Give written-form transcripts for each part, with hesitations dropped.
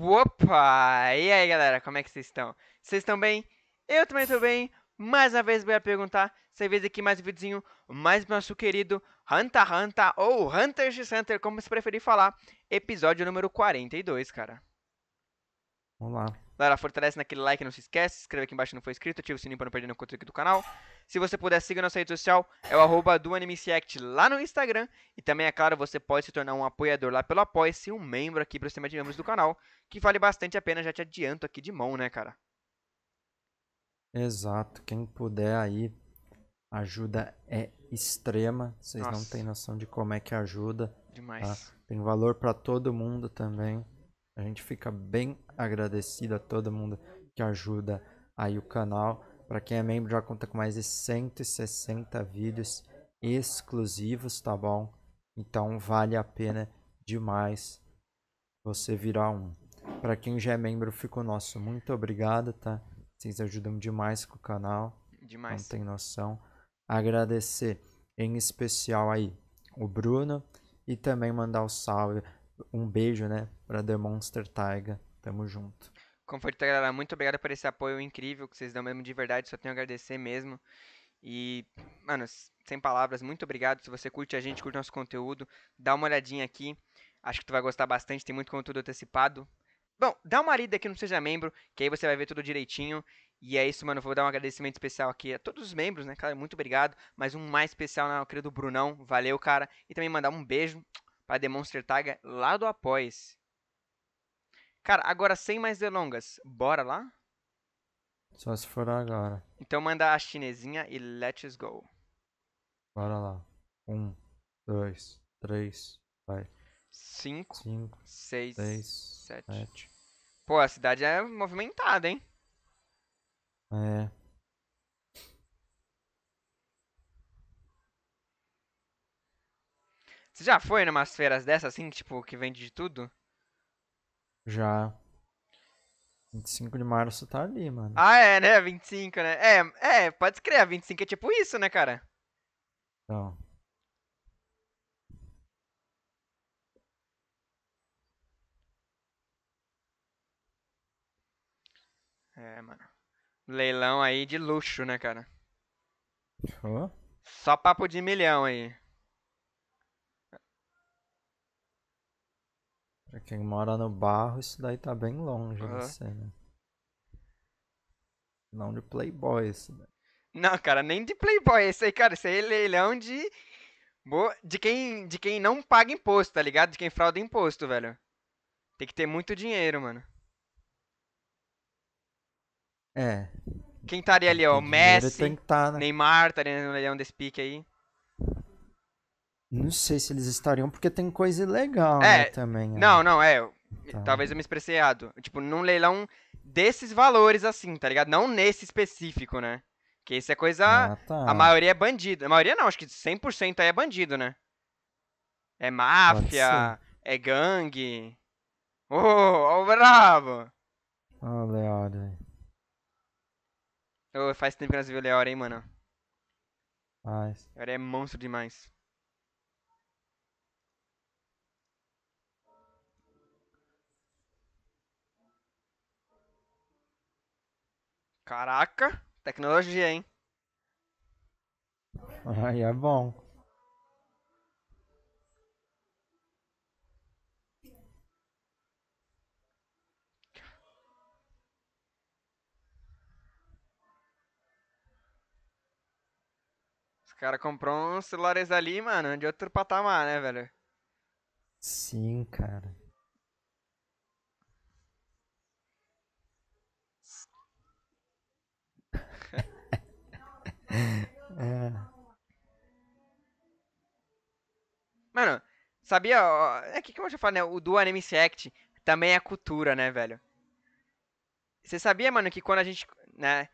Opa! E aí, galera, como é que vocês estão? Vocês estão bem? Eu também tô bem. Mais uma vez, bora perguntar. Você vê aqui mais um videozinho, mais nosso querido Hunter x Hunter, ou Hunter x Hunter, como você preferir falar. Episódio número 42, cara. Vamos lá. Galera, fortalece naquele like, não se esquece, se inscreve aqui embaixo se não for inscrito, ativa o sininho pra não perder nenhum conteúdo aqui do canal. Se você puder, siga nossa rede social, é o @animesreact lá no Instagram. E também, é claro, você pode se tornar um apoiador lá pelo Apoia-se, um membro aqui pro sistema de membros do canal, que vale bastante a pena, já te adianto aqui de mão, né, cara? Exato, quem puder aí, ajuda é extrema, vocês não têm noção de como é que ajuda. Demais. Tá? Tem valor pra todo mundo também. A gente fica bem agradecido a todo mundo que ajuda aí o canal. Para quem é membro, já conta com mais de 160 vídeos exclusivos, tá bom? Então vale a pena demais você virar um. Para quem já é membro, fica o nosso muito obrigado, tá? Vocês ajudam demais com o canal. Demais. Não tem noção. Agradecer em especial aí o Bruno e também mandar um salve. Um beijo, né, pra The Monster Tiger. Tamo junto. Conforto, galera. Muito obrigado por esse apoio incrível que vocês dão mesmo de verdade. Só tenho a agradecer mesmo. E, mano, sem palavras, muito obrigado. Se você curte a gente, curte nosso conteúdo, dá uma olhadinha aqui. Acho que tu vai gostar bastante. Tem muito conteúdo antecipado. Bom, dá uma lida aqui, não seja membro, que aí você vai ver tudo direitinho. E é isso, mano. Vou dar um agradecimento especial aqui a todos os membros, né, cara? Muito obrigado. Mas um mais especial ao querido Brunão. Valeu, cara. E também mandar um beijo para The Monster Tag lá do Apoia-se. Cara, agora sem mais delongas, bora lá? Só se for agora. Então manda a chinesinha e let's go. Bora lá. 1, 2, 3, vai. 5, 6, 7. Pô, a cidade é movimentada, hein? É. Você já foi numas feiras dessas, assim, tipo, que vende de tudo? Já. 25 de março tá ali, mano. Ah, é, né? 25, né? É, pode escrever. 25 é tipo isso, né, cara? Então. É, mano. Leilão aí de luxo, né, cara? Oh. Só papo de milhão aí. Pra quem mora no barro, isso daí tá bem longe, uhum. Você, né? Não de playboy isso daí. Não, cara, nem de playboy esse aí, cara. Isso aí é leilão de quem não paga imposto, tá ligado? De quem frauda imposto, velho. Tem que ter muito dinheiro, mano. É. Quem estaria ali, ó? O Messi, Neymar, estaria no leilão desse pique aí. Não sei se eles estariam, porque tem coisa ilegal, né, também. Não, é. Tá. Talvez eu me expressei errado. Tipo, num leilão desses valores, assim, tá ligado? Não nesse específico, né? Porque isso é coisa... Ah, tá. A maioria é bandido. A maioria não, acho que 100% aí é bandido, né? É máfia, é gangue. Ô, ó o bravo! Ó o Leório. Ô, faz tempo que nós vimos o Leório, hein, mano? Faz. Leório é monstro demais. Caraca, tecnologia, hein? Aí é bom. Os caras compraram uns celulares ali, mano, de outro patamar, né, velho? Sim, cara. É. Mano, sabia? Ó, é que eu já falei, né? O do Animes React também é cultura, né, velho? Você sabia, mano, que quando a gente, né,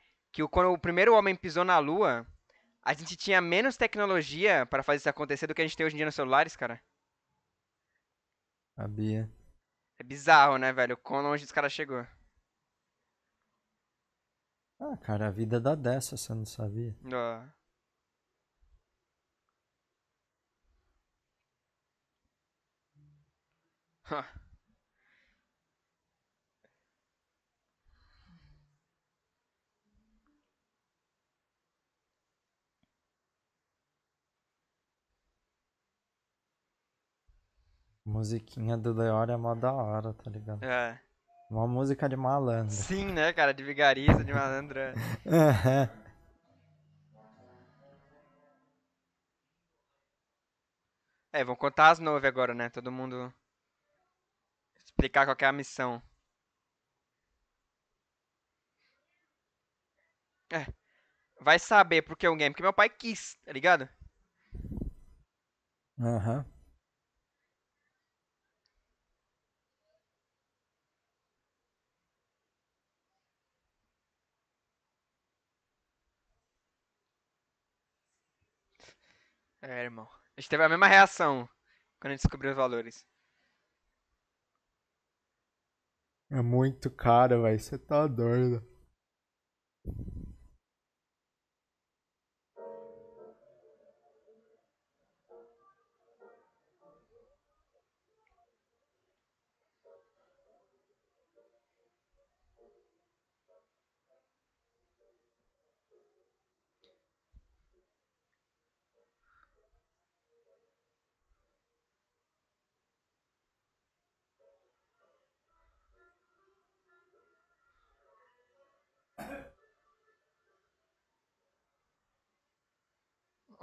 quando o primeiro homem pisou na lua, a gente tinha menos tecnologia pra fazer isso acontecer do que a gente tem hoje em dia nos celulares, cara? Sabia. É bizarro, né, velho? Quão longe os caras chegou. Ah, cara, a vida dá dessa, você não sabia? Ah. Musiquinha do Leório é mó da hora, tá ligado? É. Uma música de malandro. Sim, né, cara? De vigarista, de malandro. É, vão contar as nove agora, né? Todo mundo explicar qual que é a missão. É. Vai saber porque é um game que meu pai quis, tá ligado? Aham. É, irmão. A gente teve a mesma reação quando a gente descobriu os valores. É muito caro, velho. Você tá doido.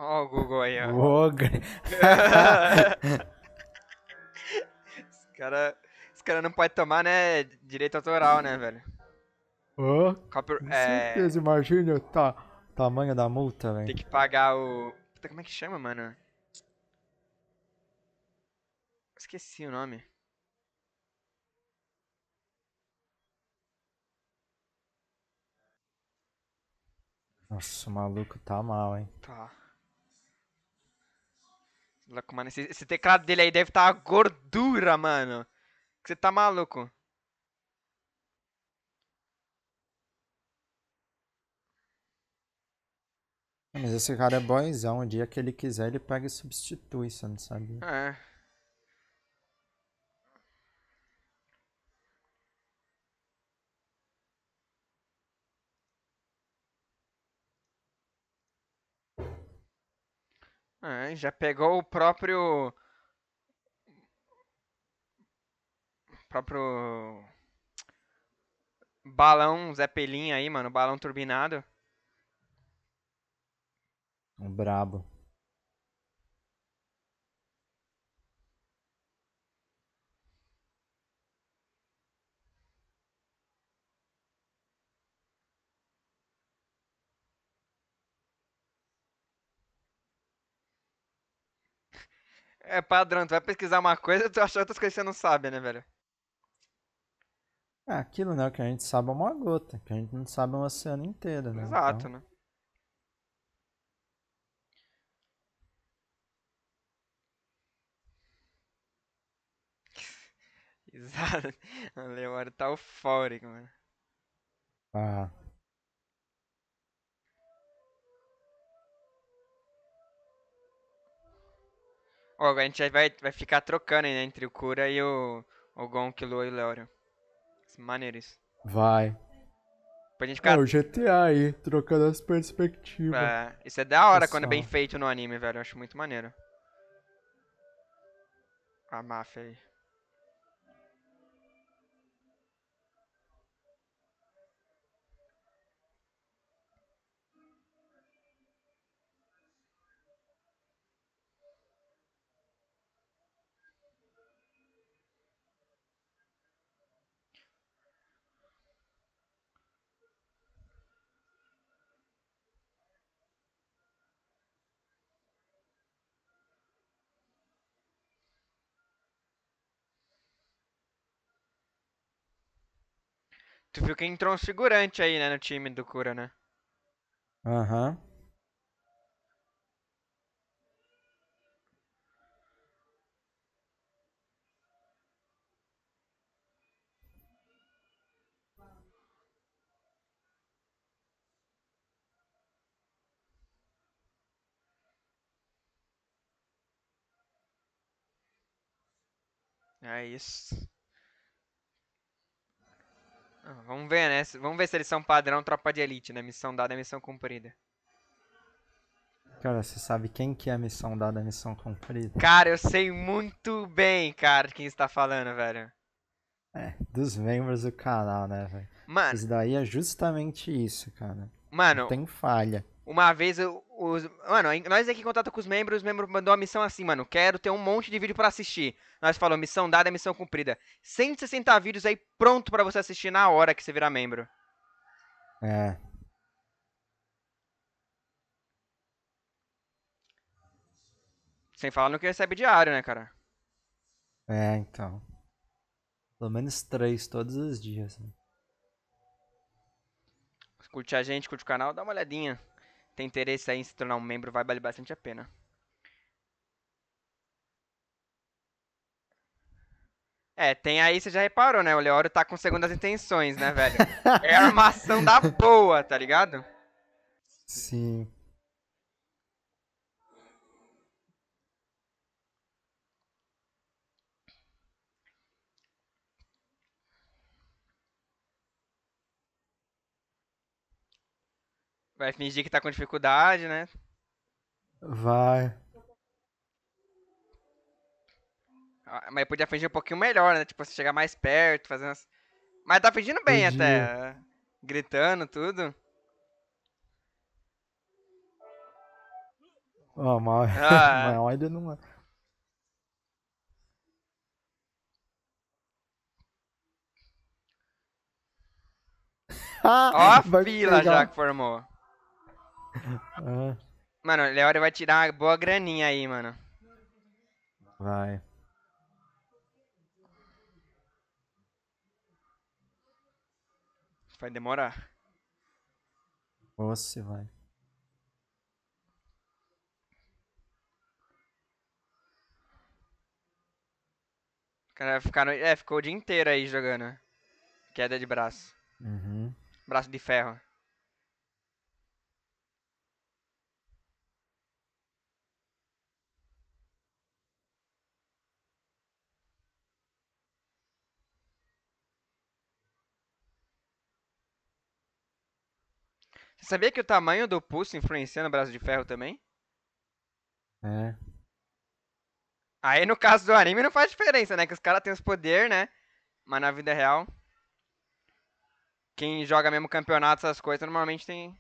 Ó o Google aí, ó. Esse cara não pode tomar, né, direito autoral, né, velho? Oh, com certeza, imagina o tamanho da multa, velho. Tem que pagar o... Puta, como é que chama, mano? Esqueci o nome. Nossa, o maluco tá mal, hein? Tá. Mano, esse teclado dele aí deve estar uma gordura, mano. Você tá maluco? Mas esse cara é boizão. O dia que ele quiser, ele pega e substitui, você não sabia? É. Ah, já pegou o próprio... Balão Zeppelin aí, mano. Balão turbinado. Um brabo. É padrão, tu vai pesquisar uma coisa e tu achar outras coisas que você não sabe, né, velho? É, aquilo, né, que a gente sabe é uma gota, que a gente não sabe é um oceano inteiro, né? Exato, então... né? Exato. O Leório tá eufórico, mano. Ah. Ó, agora a gente vai ficar trocando aí, né, entre o Kura e o Gon, Killua e o Leório. Maneiro isso. Vai. Pra gente ficar... É o GTA aí, trocando as perspectivas. É, isso é da hora. Pessoal, quando é bem feito no anime, velho. Eu acho muito maneiro. A máfia aí. Tu viu que entrou um figurante aí, né, no time do Kura, né? Aham. É isso. Vamos ver, né? Vamos ver se eles são padrão tropa de elite, né? Missão dada, missão cumprida. Cara, você sabe quem que é a missão dada, a missão cumprida? Cara, eu sei muito bem, cara, quem está falando, velho. É, dos membros do canal, né, velho? Mano... Isso daí é justamente isso, cara. Mano... Não tem falha. Uma vez, mano, nós aqui em contato com os membros mandou uma missão assim, mano, quero ter um monte de vídeo pra assistir. Nós falamos, missão dada, missão cumprida. 160 vídeos aí pronto pra você assistir na hora que você virar membro. É. Sem falar no que recebe diário, né, cara? É, então. Pelo menos 3 todos os dias. Né? Curte a gente, curte o canal, dá uma olhadinha. Tem interesse aí em se tornar um membro, vai valer bastante a pena. É, tem aí, você já reparou, né? O Leório tá com segundas intenções, né, velho? É a armação da boa, tá ligado? Sim. Vai fingir que tá com dificuldade, né? Vai. Mas podia fingir um pouquinho melhor, né? Tipo, você chegar mais perto, fazendo... Umas... Mas tá fingindo bem até. Gritando, tudo. Ó, mas olha não... Ó a fila já que formou. Mano, o Leório vai tirar uma boa graninha aí, mano. Vai. Vai demorar. Nossa, vai. O cara vai ficar... É, ficou o dia inteiro aí jogando. Queda de braço. Uhum. Braço de ferro. Você sabia que o tamanho do pulso influencia no braço de ferro também? É. Aí no caso do anime não faz diferença, né? Que os caras têm os poderes, né? Mas na vida real... Quem joga mesmo campeonato, essas coisas, normalmente tem...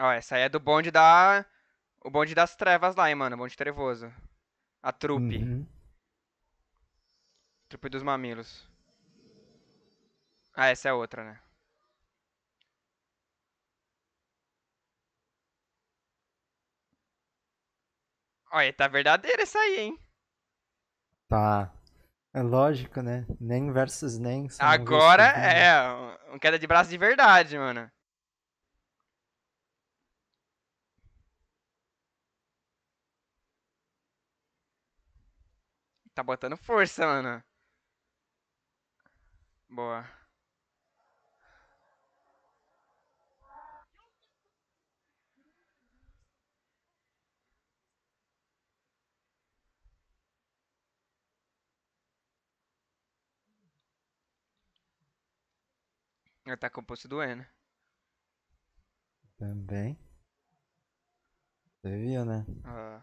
Ó, essa aí é do bonde da... O bonde das trevas lá, hein, mano. O bonde trevoso. A trupe. Uhum. Trupe dos mamilos. Ah, essa é outra, né? Olha, tá verdadeira essa aí, hein? Tá. É lógico, né? Nem versus nem. Agora é um queda de braço de verdade, mano. Tá botando força, mano. Boa. Ela tá com o pulso doendo. Também. Você viu, né? Ah.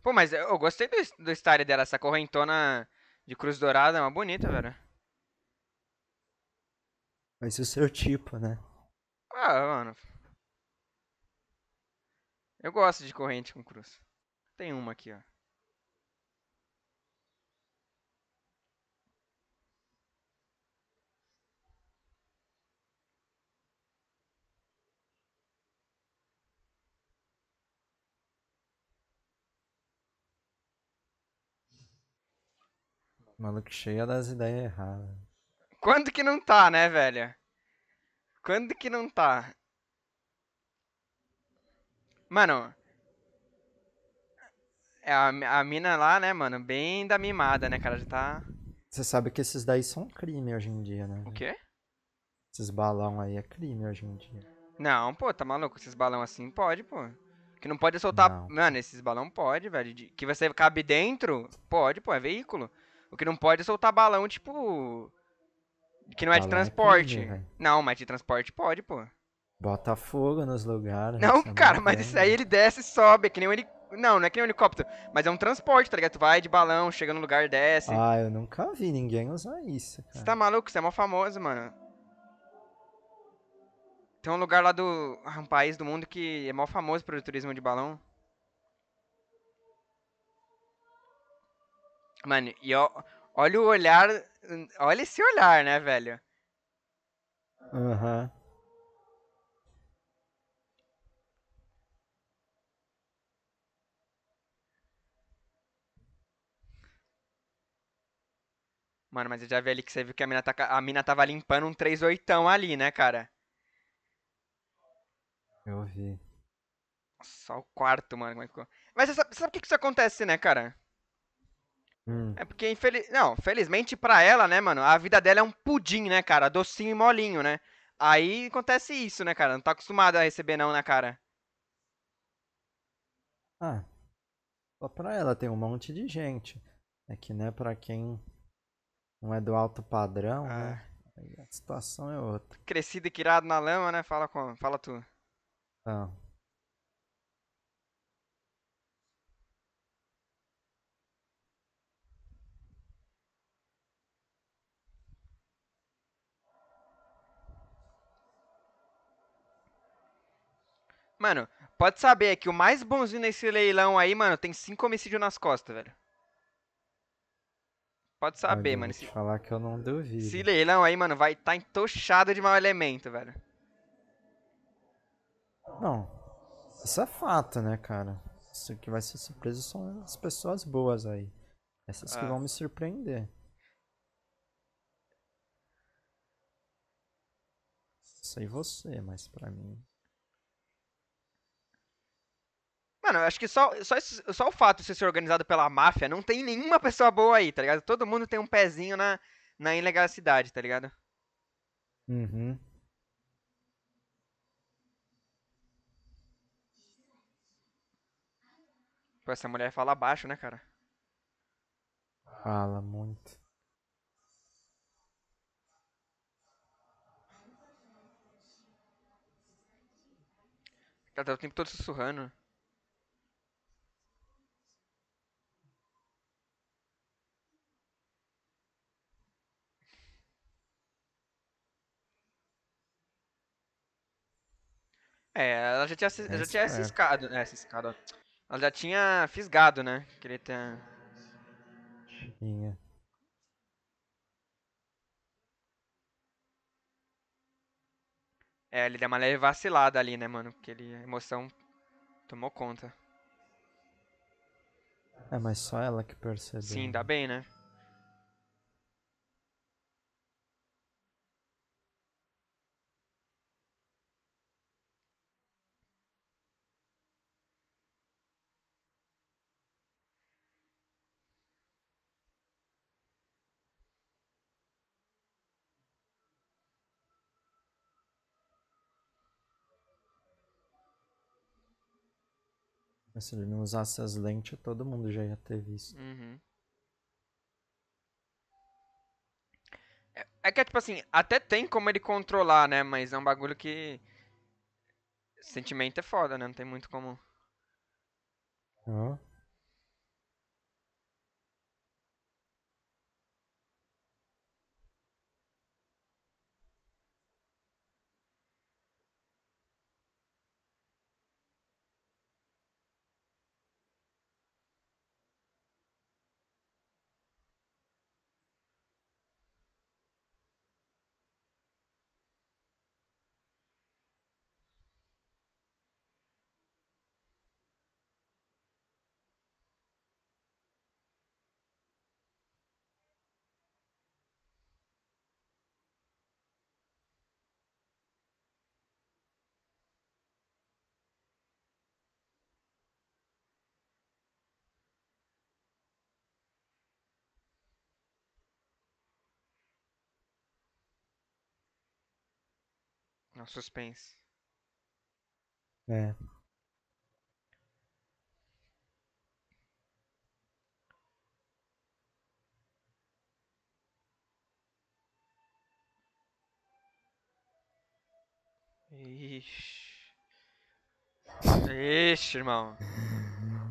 Pô, mas eu gostei do style dela. Essa correntona de cruz dourada é uma bonita, velho. Mas o seu tipo, né? Ah, mano. Eu gosto de corrente com cruz. Tem uma aqui, ó. Maluco cheio das ideias erradas. Quando que não tá, né, velho? Quando que não tá? Mano. É a mina lá, né, mano? Bem da mimada, né, cara? Já tá... Você sabe que esses daí são crime hoje em dia, né? O quê? Esses balão aí é crime hoje em dia. Não, pô, tá maluco? Esses balão assim pode, pô. Que não pode soltar... Não. Mano, esses balão pode, velho. Que você cabe dentro, pode, pô. É veículo. O que não pode é soltar balão, tipo... Que não é de transporte. É crime, não, mas de transporte pode, pô. Bota fogo nos lugares. Não, cara, mas isso aí ele desce e sobe, é que nem um helicóptero. Não, não é que nem um helicóptero, mas é um transporte, tá ligado? Tu vai de balão, chega no lugar, desce. Ah, eu nunca vi ninguém usar isso, cara. Você tá maluco? Você é mó famoso, mano. Tem um lugar lá do... um país do mundo que é mó famoso pro turismo de balão. Mano, e ó, olha o olhar... Olha esse olhar, né, velho? Aham. Uhum. Mano, mas eu já vi ali que você viu que a mina tava limpando um 3/8 ali, né, cara? Eu vi. Só o quarto, mano, como é que ficou? Mas você sabe por que isso acontece, né, cara? É porque, felizmente pra ela, né, mano, a vida dela é um pudim, né, cara? Docinho e molinho, né? Aí acontece isso, né, cara? Não tá acostumado a receber não, né, cara? Ah, só pra ela tem um monte de gente. É que, né, pra quem... Não é do alto padrão, né? Aí a situação é outra. Crescido e quirado na lama, né? Fala tu. Não. Mano, pode saber que o mais bonzinho nesse leilão aí, mano, tem 5 homicídios nas costas, velho. Pode saber, mano. Vou te falar que eu não duvido. Esse leilão aí, mano, vai estar entochado de mau elemento, velho. Não. Isso é fato, né, cara? Isso que vai ser surpresa são as pessoas boas aí. Essas que vão me surpreender. Sei você, mas pra mim... Mano, eu acho que só o fato de ser organizado pela máfia, não tem nenhuma pessoa boa aí, tá ligado? Todo mundo tem um pezinho na ilegalidade, tá ligado? Uhum. Pô, essa mulher fala baixo, né, cara? Fala muito. Ela tá o tempo todo sussurrando. É, ela já tinha ciscado, né? Ciscado. Ela já tinha fisgado, né? Queria ter... Tinha. É, ele deu uma leve vacilada ali, né, mano? Porque a emoção tomou conta. É, mas só ela que percebeu. Sim, ainda bem, né? Se ele não usasse as lentes, todo mundo já ia ter visto. Uhum. É que, tipo assim, até tem como ele controlar, né? Mas é um bagulho que... Sentimento é foda, né? Não tem muito como... Oh. Não, suspense. É. Ixi. Ixi, irmão.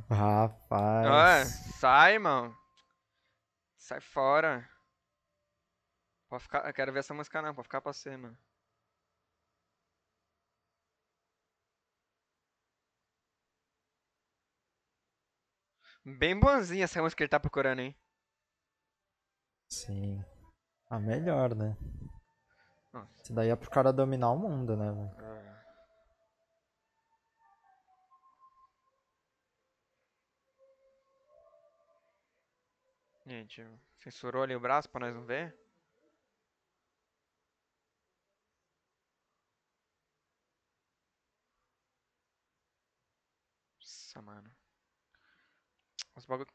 Rapaz. Ah, sai, irmão. Sai fora. Pode ficar... Eu quero ver essa música não, pode ficar pra ser, mano. Bem bonzinha essa música que ele tá procurando, hein? Sim. A melhor, né? Nossa. Isso daí é pro cara dominar o mundo, né, mano? É. Gente, censurou ali o braço pra nós não ver? Nossa, mano. Os bagulho.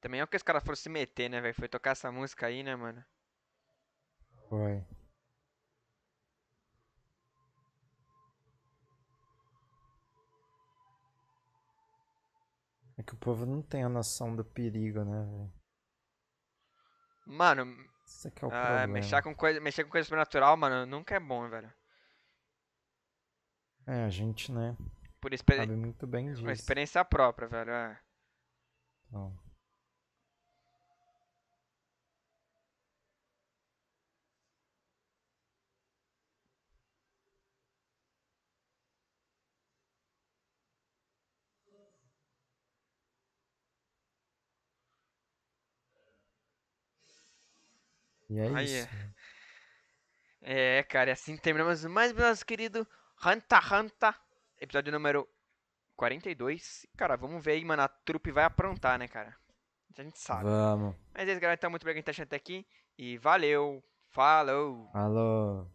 Também é o que os caras foram se meter, né, velho? Foi tocar essa música aí, né, mano? Foi. É que o povo não tem a noção do perigo, né, velho? Mano. Isso aqui é o problema. Mexer com coisa sobrenatural, mano, nunca é bom, velho. É, a gente, né? Por sabe muito bem disso. Por experiência própria, velho. É. Então. E é isso. É, cara, e assim terminamos mais o nosso querido Hunter x Hunter, episódio número 42. Cara, vamos ver aí, mano, a trupe vai aprontar, né, cara? A gente sabe. Vamos. Mas é isso, galera, então muito obrigado por estar assistindo até aqui. E valeu, falou. Falou.